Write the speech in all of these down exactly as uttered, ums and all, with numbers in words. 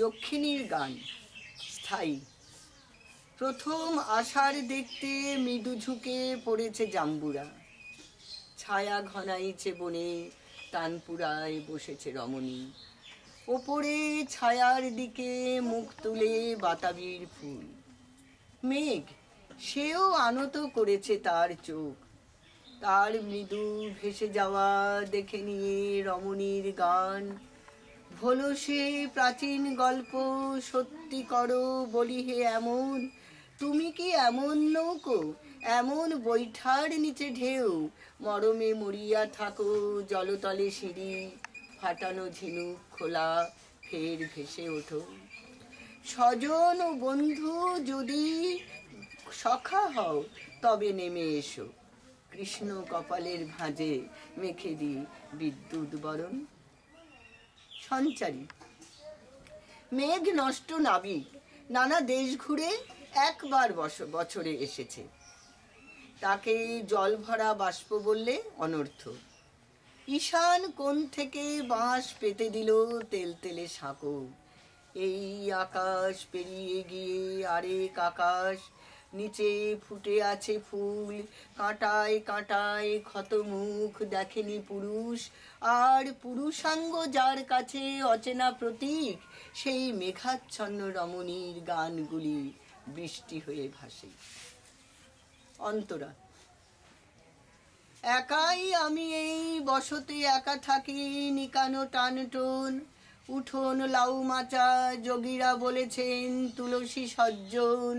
যক্ষিণীর গান স্থায়ী। প্রথম আষাঢ় দেখতে মৃদু ঝুঁকে পড়েছে জাম্বুরা, ছায়া ঘনাইছে বনে, তানপুরায় বসেছে রমণী। ওপরে ছায়ার দিকে মুখ তুলে বাতাবির ফুল, মেঘ সেও আনত করেছে তার চোখ, তার মৃদু ভেসে যাওয়া দেখে নিয়ে রমণীর গান। ভোলো সে প্রাচীন গল্প, সত্যি করো বলি হে এমন, তুমি কি এমন নৌকো এমন বৈঠার নিচে ঢেউ, মরমে মরিয়া থাকো জলতলে সিঁড়ি, ফাটানো ঝিনুক খোলা ফের ভেসে ওঠো। স্বজন ও বন্ধু যদি সখা হও তবে নেমে এসো, কৃষ্ণ কপালের ভাঁজে মেখে দি বিদ্যুৎ বরণ। সঞ্চারী মেঘ নষ্ট নাবিক নানা দেশ ঘুরে একবার বছরে এসেছে, তাকে জল ভরা বাষ্প বললে অনর্থ। ঈশান কোণ থেকে বাঁশ পেতে দিল তেল তেলে সাঁকো, এই আকাশ পেরিয়ে গিয়ে আরেক আকাশ, নিচে ফুটে আছে ফুল, কাঁটায় কাঁটায় ক্ষত মুখ দেখেনি পুরুষ। আর পুরুষাঙ্গ যার কাছে অচেনা প্রতীক, সেই মেঘাচ্ছন্ন রমণীর গানগুলি বৃষ্টি হয়ে ভাসে। অন্তরা একাই আমি এই বসতে একা থাকি, নিকানো টানটন উঠোন লাউ মাচা, যোগীরা বলেছেন তুলসী সজ্জন,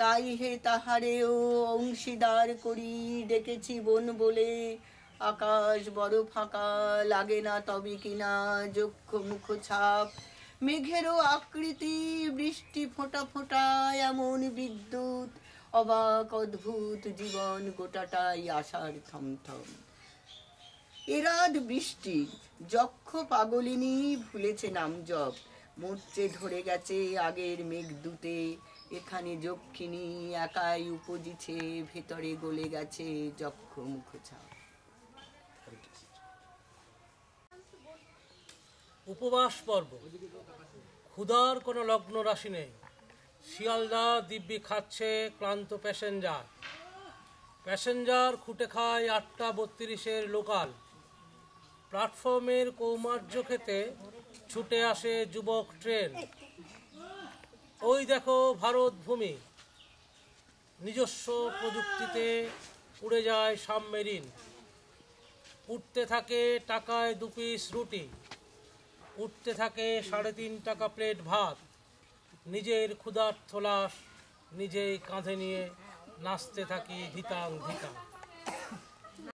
তাই হে তাহারেও অংশীদার করি, ডেকেছি বোন বলে। আকাশ বড় ফাঁকা, লাগে না তবে কিনা যক্ষ মুখ ছাপ, মেঘেরও আকৃতি বৃষ্টি ফোঁটা ফোঁটা এমন বিদ্যুৎ। অবাক অদ্ভুত জীবন গোটাটাই আশার থমথম। এরাত বৃষ্টি যক্ষ পাগলিনী ভুলেছে নাম জপ, মূর্ছে ধরে গেছে আগের মেঘদূতে। এখানে যক্ষিণী একাই উপজিছে, ভেতরে গলে গেছে যক্ষ মুখ ছাপ। উপবাস পর্ব। ক্ষুধার কোনো লগ্ন রাশি নেই, শিয়ালদা দিব্যি খাচ্ছে ক্লান্ত প্যাসেঞ্জার। প্যাসেঞ্জার খুঁটে খায় আটটা বত্রিশের লোকাল, প্ল্যাটফর্মের কৌমার্য খেতে ছুটে আসে যুবক ট্রেন। ওই দেখো ভারত ভূমি, নিজস্ব প্রযুক্তিতে উড়ে যায় সাবমেরিন, উঠতে থাকে টাকায় দু পিস রুটি, উঠতে থাকে সাড়ে তিন টাকা প্লেট ভাত। নিজের ক্ষুধার্ত লাশ নিজেই কাঁধে নিয়ে নাচতে থাকি ধিতাং ধিতাং।